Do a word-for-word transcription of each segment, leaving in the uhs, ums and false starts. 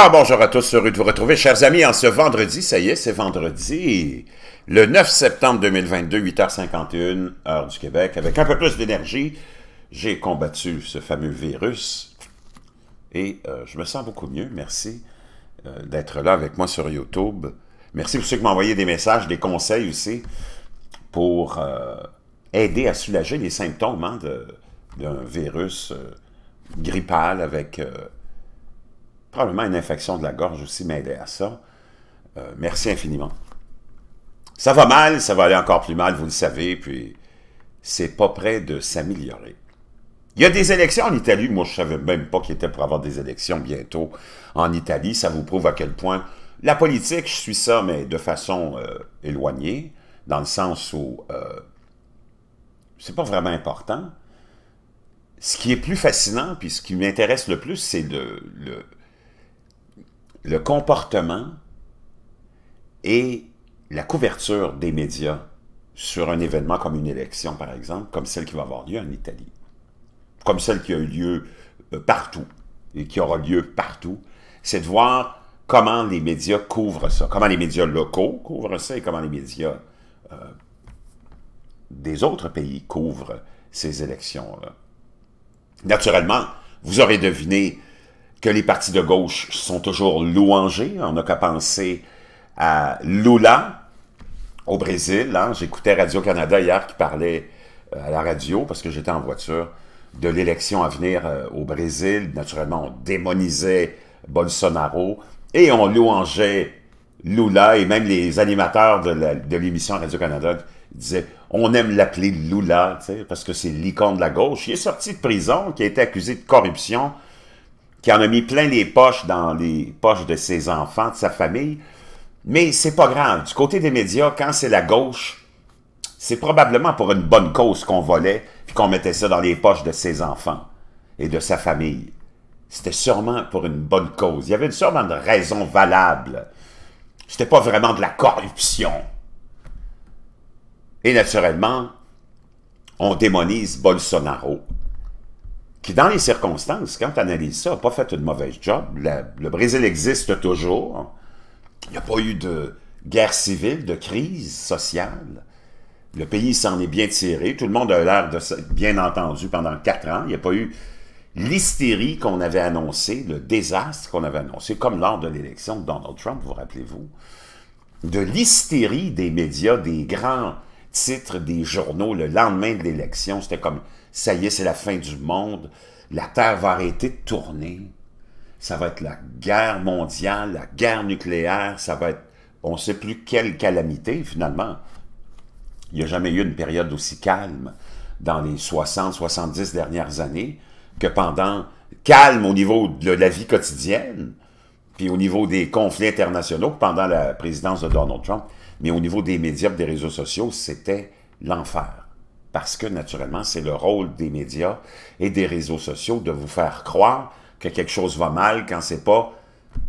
Alors, bonjour à tous, heureux de vous retrouver, chers amis, en ce vendredi, ça y est, c'est vendredi, le neuf septembre deux mille vingt-deux, huit heures cinquante et une, heure du Québec, avec un peu plus d'énergie, j'ai combattu ce fameux virus, et euh, je me sens beaucoup mieux, merci euh, d'être là avec moi sur YouTube, merci pour ceux qui m'ont envoyé des messages, des conseils aussi, pour euh, aider à soulager les symptômes hein, d'un virus euh, grippal avec... Euh, probablement une infection de la gorge aussi m'aider à ça. Euh, merci infiniment. Ça va mal, ça va aller encore plus mal, vous le savez, puis c'est pas près de s'améliorer. Il y a des élections en Italie. Moi, je savais même pas qu'il était pour avoir des élections bientôt en Italie. Ça vous prouve à quel point la politique, je suis ça, mais de façon euh, éloignée, dans le sens où euh, c'est pas vraiment important. Ce qui est plus fascinant, puis ce qui m'intéresse le plus, c'est le... le le comportement et la couverture des médias sur un événement comme une élection, par exemple, comme celle qui va avoir lieu en Italie, comme celle qui a eu lieu partout et qui aura lieu partout, c'est de voir comment les médias couvrent ça, comment les médias locaux couvrent ça et comment les médias euh, des autres pays couvrent ces élections-là. Naturellement, vous aurez deviné que les partis de gauche sont toujours louangés. On n'a qu'à penser à Lula au Brésil. Hein. J'écoutais Radio-Canada hier qui parlait à la radio, parce que j'étais en voiture, de l'élection à venir euh, au Brésil. Naturellement, on démonisait Bolsonaro et on louangeait Lula. Et même les animateurs de l'émission Radio-Canada disaient « On aime l'appeler Lula, tu sais, parce que c'est l'icône de la gauche. » Il est sorti de prison, qui a été accusé de corruption, qui en a mis plein les poches dans les poches de ses enfants, de sa famille. Mais c'est pas grave. Du côté des médias, quand c'est la gauche, c'est probablement pour une bonne cause qu'on volait puis qu'on mettait ça dans les poches de ses enfants et de sa famille. C'était sûrement pour une bonne cause. Il y avait sûrement une raison valable. C'était pas vraiment de la corruption. Et naturellement, on démonise Bolsonaro, qui, dans les circonstances, quand tu analyses ça, n'a pas fait une mauvaise job. La, le Brésil existe toujours. Il n'y a pas eu de guerre civile, de crise sociale. Le pays s'en est bien tiré. Tout le monde a l'air de s'être bien entendu pendant quatre ans. Il n'y a pas eu l'hystérie qu'on avait annoncée, le désastre qu'on avait annoncé, comme lors de l'élection de Donald Trump, vous rappelez-vous, de l'hystérie des médias, des grands titres des journaux le lendemain de l'élection. C'était comme... ça y est, c'est la fin du monde, la Terre va arrêter de tourner, ça va être la guerre mondiale, la guerre nucléaire, ça va être, on ne sait plus quelle calamité, finalement. Il n'y a jamais eu une période aussi calme dans les soixante, soixante-dix dernières années que pendant, calme au niveau de la vie quotidienne, puis au niveau des conflits internationaux pendant la présidence de Donald Trump, mais au niveau des médias et des réseaux sociaux, c'était l'enfer. Parce que, naturellement, c'est le rôle des médias et des réseaux sociaux de vous faire croire que quelque chose va mal quand c'est pas,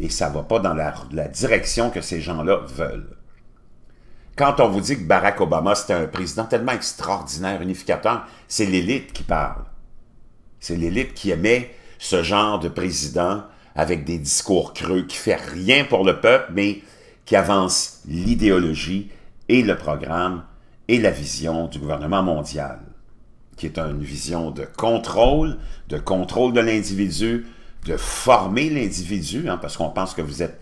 et ça va pas dans la, la direction que ces gens-là veulent. Quand on vous dit que Barack Obama, c'était un président tellement extraordinaire, unificateur, c'est l'élite qui parle. C'est l'élite qui aimait ce genre de président avec des discours creux, qui fait rien pour le peuple, mais qui avance l'idéologie et le programme et la vision du gouvernement mondial, qui est une vision de contrôle, de contrôle de l'individu, de former l'individu, hein, parce qu'on pense que vous êtes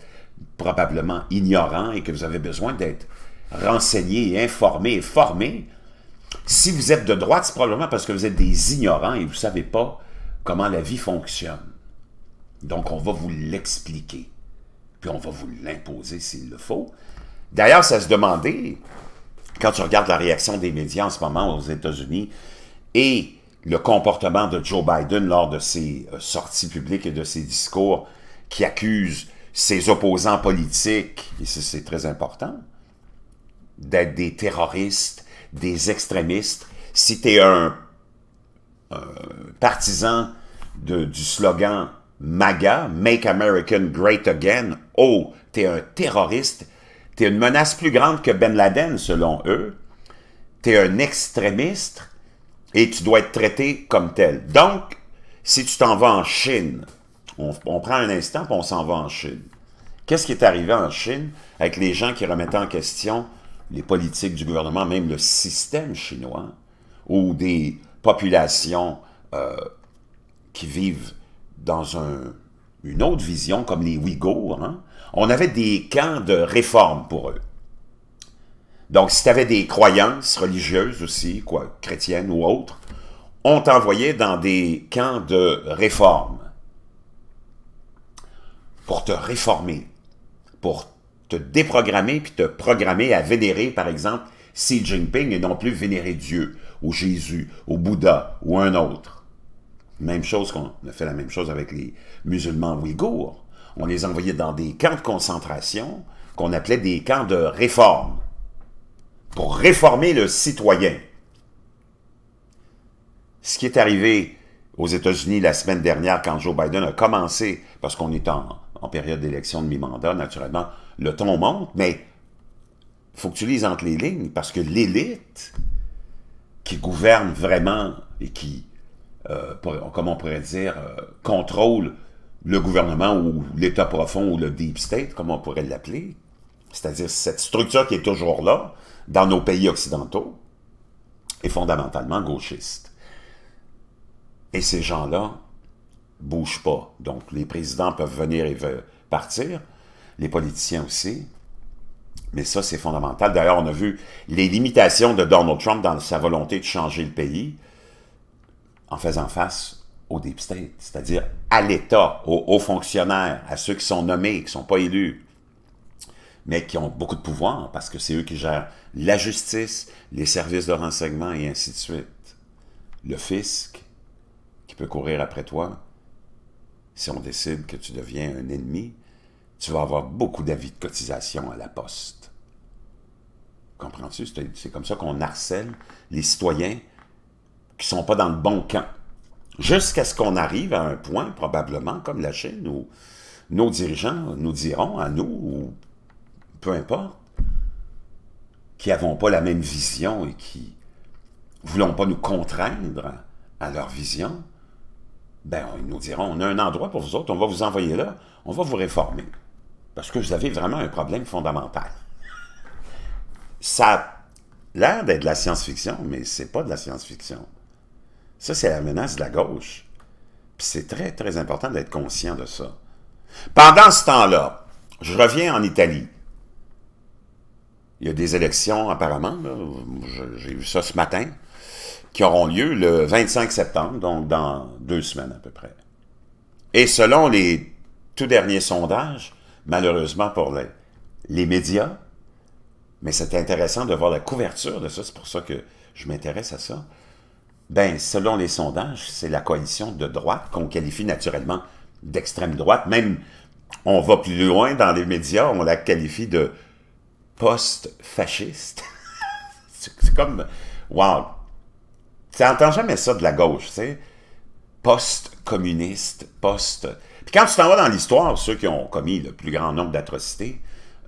probablement ignorant et que vous avez besoin d'être renseigné, et informé et formé. Si vous êtes de droite, c'est probablement parce que vous êtes des ignorants et vous ne savez pas comment la vie fonctionne. Donc, on va vous l'expliquer, puis on va vous l'imposer s'il le faut. D'ailleurs, ça se demandait... Quand tu regardes la réaction des médias en ce moment aux États-Unis et le comportement de Joe Biden lors de ses sorties publiques et de ses discours qui accusent ses opposants politiques, et c'est très important, d'être des terroristes, des extrémistes. Si tu es un, un partisan de, du slogan MAGA, Make America Great Again, oh, tu es un terroriste, t'es une menace plus grande que Ben Laden, selon eux. T'es un extrémiste et tu dois être traité comme tel. Donc, si tu t'en vas en Chine, On, on prend un instant puis on s'en va en Chine. Qu'est-ce qui est arrivé en Chine avec les gens qui remettaient en question les politiques du gouvernement, même le système chinois, ou des populations euh, qui vivent dans un, une autre vision, comme les Ouïghours, hein? On avait des camps de réforme pour eux. Donc, si tu avais des croyances religieuses aussi, quoi, chrétiennes ou autres, on t'envoyait dans des camps de réforme pour te réformer, pour te déprogrammer puis te programmer à vénérer, par exemple, Xi Jinping et non plus vénérer Dieu, ou Jésus, ou Bouddha, ou un autre. Même chose qu'on a fait la même chose avec les musulmans ouïghours. On les envoyait dans des camps de concentration qu'on appelait des camps de réforme, pour réformer le citoyen. Ce qui est arrivé aux États-Unis la semaine dernière quand Joe Biden a commencé, parce qu'on est en, en période d'élection de mi-mandat, naturellement, le ton monte, mais il faut que tu lises entre les lignes, parce que l'élite qui gouverne vraiment et qui, euh, pour, comme on pourrait dire, euh, contrôle le gouvernement ou l'État profond ou le Deep State, comme on pourrait l'appeler, c'est-à-dire cette structure qui est toujours là dans nos pays occidentaux, est fondamentalement gauchiste. Et ces gens-là ne bougent pas. Donc les présidents peuvent venir et partir, les politiciens aussi, mais ça c'est fondamental. D'ailleurs, on a vu les limitations de Donald Trump dans sa volonté de changer le pays en faisant face au Deep State, c'est-à-dire à l'État, aux hauts fonctionnaires, à ceux qui sont nommés, qui ne sont pas élus, mais qui ont beaucoup de pouvoir, parce que c'est eux qui gèrent la justice, les services de renseignement et ainsi de suite. Le fisc, qui peut courir après toi, si on décide que tu deviens un ennemi, tu vas avoir beaucoup d'avis de cotisation à la poste. Comprends-tu? C'est comme ça qu'on harcèle les citoyens qui ne sont pas dans le bon camp. Jusqu'à ce qu'on arrive à un point, probablement, comme la Chine, où nos dirigeants nous diront, à nous, ou peu importe, qui n'avons pas la même vision et qui ne voulons pas nous contraindre à leur vision, ben ils nous diront, on a un endroit pour vous autres, on va vous envoyer là, on va vous réformer, parce que vous avez vraiment un problème fondamental. Ça a l'air d'être de la science-fiction, mais ce n'est pas de la science-fiction. Ça, c'est la menace de la gauche. Puis c'est très, très important d'être conscient de ça. Pendant ce temps-là, je reviens en Italie. Il y a des élections, apparemment, j'ai vu ça ce matin, qui auront lieu le vingt-cinq septembre, donc dans deux semaines à peu près. Et selon les tout derniers sondages, malheureusement pour les, les médias, mais c'est intéressant de voir la couverture de ça, c'est pour ça que je m'intéresse à ça, ben, selon les sondages, c'est la coalition de droite qu'on qualifie naturellement d'extrême droite. Même, on va plus loin dans les médias, on la qualifie de post-fasciste. C'est comme, wow! Tu n'entends jamais ça de la gauche, tu sais? Post-communiste, post... Puis quand tu t'en vas dans l'histoire, ceux qui ont commis le plus grand nombre d'atrocités,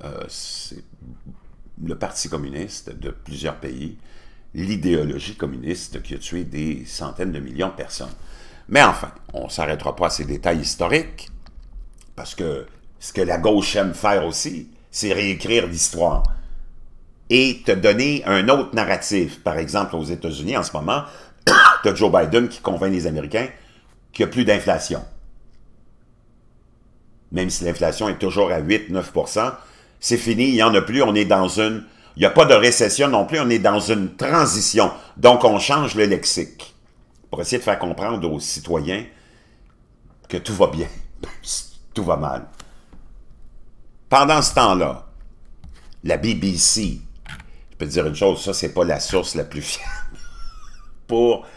euh, c'est le Parti communiste de plusieurs pays, l'idéologie communiste qui a tué des centaines de millions de personnes. Mais enfin, on ne s'arrêtera pas à ces détails historiques, parce que ce que la gauche aime faire aussi, c'est réécrire l'histoire et te donner un autre narratif. Par exemple, aux États-Unis, en ce moment, tu as Joe Biden qui convainc les Américains qu'il n'y a plus d'inflation. Même si l'inflation est toujours à huit neuf pour cent, c'est fini, il n'y en a plus, on est dans une... Il n'y a pas de récession non plus, on est dans une transition. Donc, on change le lexique pour essayer de faire comprendre aux citoyens que tout va bien, tout va mal. Pendant ce temps-là, la B B C, je peux te dire une chose, ça, c'est pas la source la plus fiable pour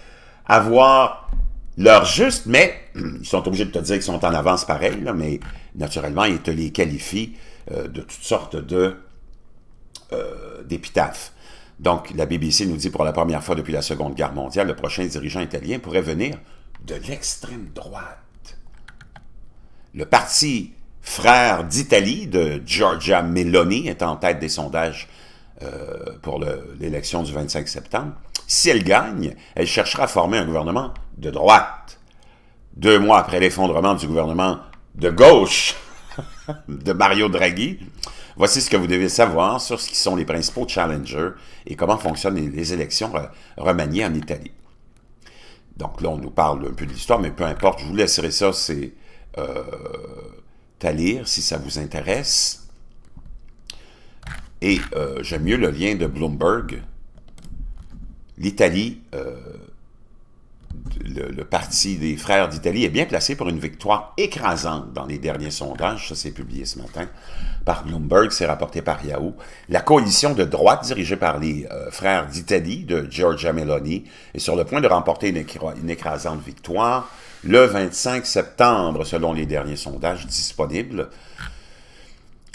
avoir leur juste, mais ils sont obligés de te dire qu'ils sont en avance pareil, là, mais naturellement, ils te les qualifient euh, de toutes sortes de... Euh, d'épitaphe. Donc, la B B C nous dit pour la première fois depuis la Seconde Guerre mondiale, le prochain dirigeant italien pourrait venir de l'extrême droite. Le parti Frères d'Italie de Giorgia Meloni est en tête des sondages euh, pour l'élection du vingt-cinq septembre. Si elle gagne, elle cherchera à former un gouvernement de droite. deux mois après l'effondrement du gouvernement de gauche de Mario Draghi, voici ce que vous devez savoir sur ce qui sont les principaux challengers et comment fonctionnent les élections remaniées en Italie. Donc là, on nous parle un peu de l'histoire, mais peu importe, je vous laisserai ça, c'est euh, à lire si ça vous intéresse. Et euh, j'aime mieux le lien de Bloomberg. L'Italie, euh, le, le parti des Frères d'Italie est bien placé pour une victoire écrasante dans les derniers sondages, ça c'est publié ce matin par Bloomberg, c'est rapporté par Yahoo. La coalition de droite dirigée par les euh, Frères d'Italie de Giorgia Meloni est sur le point de remporter une, écra une écrasante victoire le vingt-cinq septembre, selon les derniers sondages disponibles.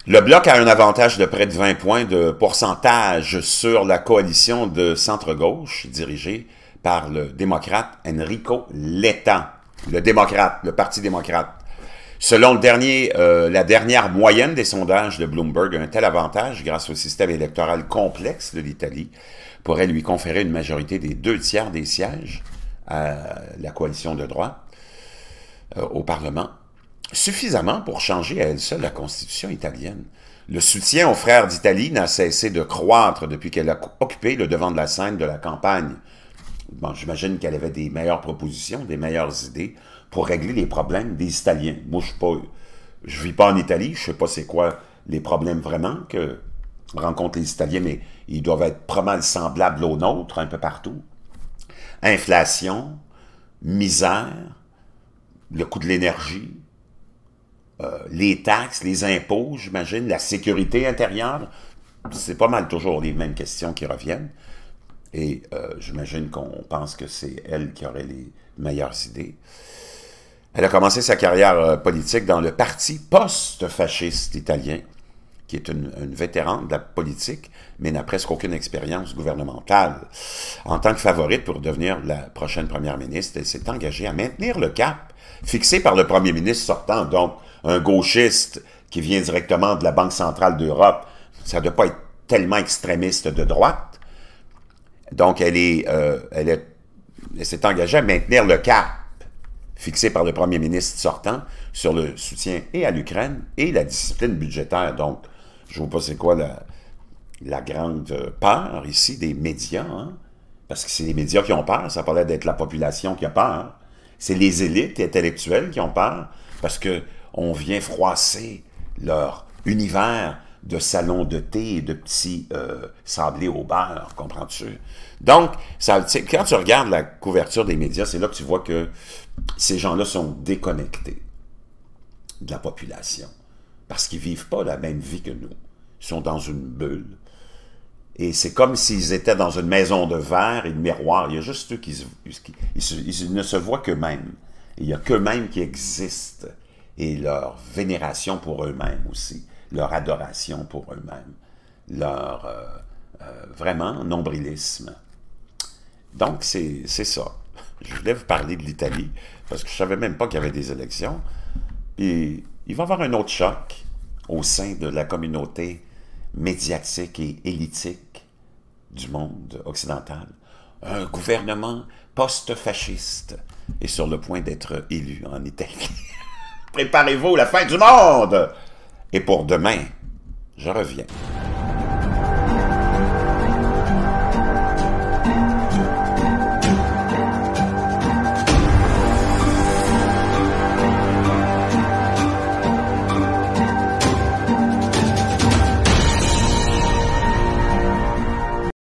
Le Bloc a un avantage de près de vingt points de pourcentage sur la coalition de centre-gauche dirigée par le démocrate Enrico Letta, le démocrate, le Parti démocrate. Selon le dernier, euh, la dernière moyenne des sondages de Bloomberg, un tel avantage, grâce au système électoral complexe de l'Italie, pourrait lui conférer une majorité des deux tiers des sièges à la coalition de droite euh, au Parlement. Suffisamment pour changer à elle seule la Constitution italienne. Le soutien aux Frères d'Italie n'a cessé de croître depuis qu'elle a occupé le devant de la scène de la campagne. Bon, j'imagine qu'elle avait des meilleures propositions, des meilleures idées pour régler les problèmes des Italiens. Moi, je ne je vis pas en Italie, je ne sais pas c'est quoi les problèmes vraiment que rencontrent les Italiens, mais ils doivent être probablement semblables aux nôtres un peu partout. Inflation, misère, le coût de l'énergie, Euh, les taxes, les impôts, j'imagine, la sécurité intérieure, c'est pas mal toujours les mêmes questions qui reviennent. Et euh, j'imagine qu'on pense que c'est elle qui aurait les meilleures idées. Elle a commencé sa carrière euh, politique dans le parti post-fasciste italien, qui est une, une vétérane de la politique, mais n'a presque aucune expérience gouvernementale. En tant que favorite pour devenir la prochaine première ministre, elle s'est engagée à maintenir le cap fixé par le premier ministre sortant, donc un gauchiste qui vient directement de la Banque centrale d'Europe, ça ne doit pas être tellement extrémiste de droite. Donc, elle est, euh, elle est, elle s'est engagée à maintenir le cap fixé par le premier ministre sortant sur le soutien et à l'Ukraine et la discipline budgétaire. Donc, je ne vois pas c'est quoi la, la grande peur ici des médias, hein? Parce que c'est les médias qui ont peur, ça parlait d'être la population qui a peur. C'est les élites intellectuelles qui ont peur, parce que on vient froisser leur univers de salons de thé et de petits euh, sablés au beurre, comprends-tu? Donc, ça, quand tu regardes la couverture des médias, c'est là que tu vois que ces gens-là sont déconnectés de la population, parce qu'ils ne vivent pas la même vie que nous. Ils sont dans une bulle. Et c'est comme s'ils étaient dans une maison de verre et de miroir. Il y a juste eux qui se, qui, ils se, ils ne se voient qu'eux-mêmes. Il n'y a qu'eux-mêmes qui existent. Et leur vénération pour eux-mêmes aussi, leur adoration pour eux-mêmes, leur, euh, euh, vraiment, nombrilisme. Donc, c'est ça. Je voulais vous parler de l'Italie, parce que je ne savais même pas qu'il y avait des élections. Et il va y avoir un autre choc au sein de la communauté médiatique et élitique du monde occidental. Un gouvernement post-fasciste est sur le point d'être élu en Italie. Préparez-vous, la fin du monde! Et pour demain, je reviens.